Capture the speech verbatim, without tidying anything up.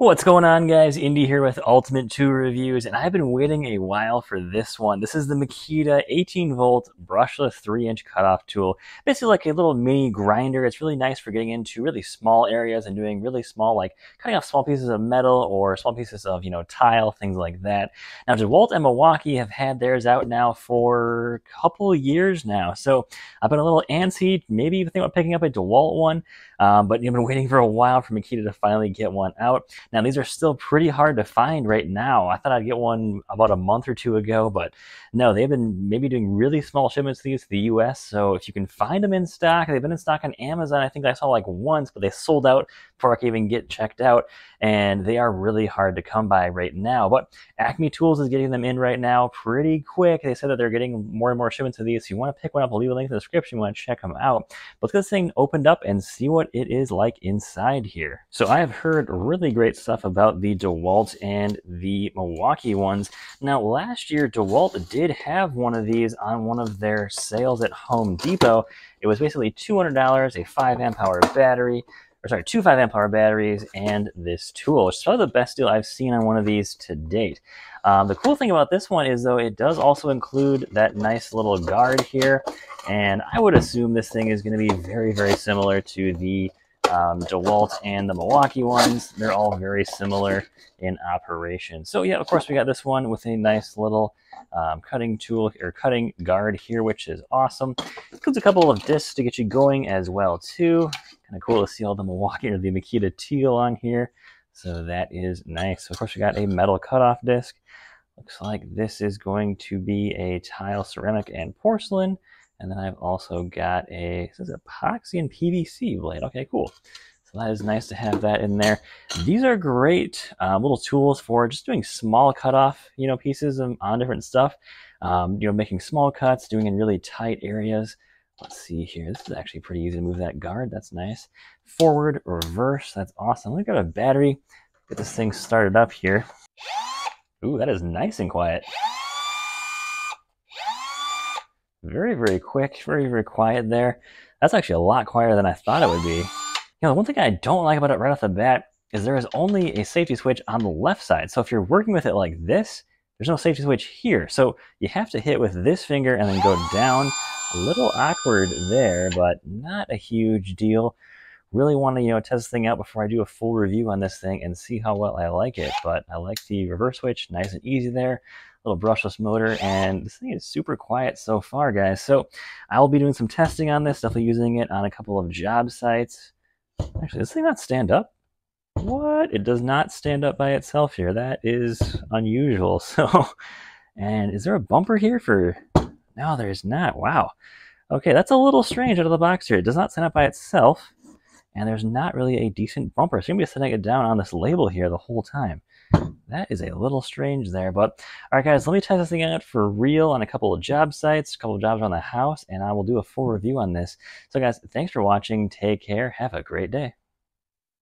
What's going on, guys? Indy here with Ultimate Tool Reviews, and I've been waiting a while for this one. This is the Makita eighteen volt brushless three inch cutoff tool. Basically like a little mini grinder. It's really nice for getting into really small areas and doing really small, like cutting off small pieces of metal or small pieces of, you know, tile, things like that. Now, DeWalt and Milwaukee have had theirs out now for a couple years now. So I've been a little antsy, maybe even thinking about picking up a DeWalt one, um, but I've been waiting for a while for Makita to finally get one out. Now, these are still pretty hard to find right now. I thought I'd get one about a month or two ago, but no, they've been maybe doing really small shipments to these to the U S So if you can find them in stock, they've been in stock on Amazon. I think I saw like once, but they sold out before I could even get checked out. And they are really hard to come by right now. But Acme Tools is getting them in right now pretty quick. They said that they're getting more and more shipments of these. So you want to pick one up, I'll leave a link in the description. You want to check them out. But let's get this thing opened up and see what it is like inside here. So I have heard really great stuff about the DeWalt and the Milwaukee ones. Now, last year, DeWalt did have one of these on one of their sales at Home Depot. It was basically two hundred dollars, a five amp hour battery, or sorry, two five amp hour batteries, and this tool, which is probably the best deal I've seen on one of these to date. Um, the cool thing about this one is, though, it does also include that nice little guard here, and I would assume this thing is going to be very, very similar to the Um, DeWalt and the Milwaukee ones. They're all very similar in operation. So yeah, of course we got this one with a nice little um, cutting tool or cutting guard here, which is awesome. It includes a couple of discs to get you going as well too. Kind of cool to see all the Milwaukee or the Makita teal on here. So that is nice. So of course we got a metal cutoff disc. Looks like this is going to be a tile, ceramic, and porcelain. And then I've also got a, this is epoxy and P V C blade. Okay, cool. So that is nice to have that in there. These are great um, little tools for just doing small cutoff, you know, pieces of, on different stuff. Um, you know, making small cuts, doing in really tight areas. Let's see here. This is actually pretty easy to move that guard. That's nice. Forward, reverse. That's awesome. We've got a battery. Get this thing started up here. Ooh, that is nice and quiet. Very, very quick, very, very quiet there. That's actually a lot quieter than I thought it would be. You know, the one thing I don't like about it right off the bat is there is only a safety switch on the left side. So if you're working with it like this, there's no safety switch here. So you have to hit with this finger and then go down. A little awkward there, but not a huge deal. Really want to, you know, test this thing out before I do a full review on this thing and see how well I like it. But I like the reverse switch, nice and easy there. Little brushless motor, and this thing is super quiet so far, guys. So I will be doing some testing on this, definitely using it on a couple of job sites. Actually, does this thing not stand up? What? It does not stand up by itself here. That is unusual. So, and is there a bumper here for? No, there's not. Wow. Okay, that's a little strange out of the box here. It does not stand up by itself, and there's not really a decent bumper. So I'm gonna be setting it down on this label here the whole time. That is a little strange there, but all right, guys, let me test this thing out for real on a couple of job sites, a couple of jobs around the house, and I will do a full review on this. So guys, thanks for watching. Take care. Have a great day.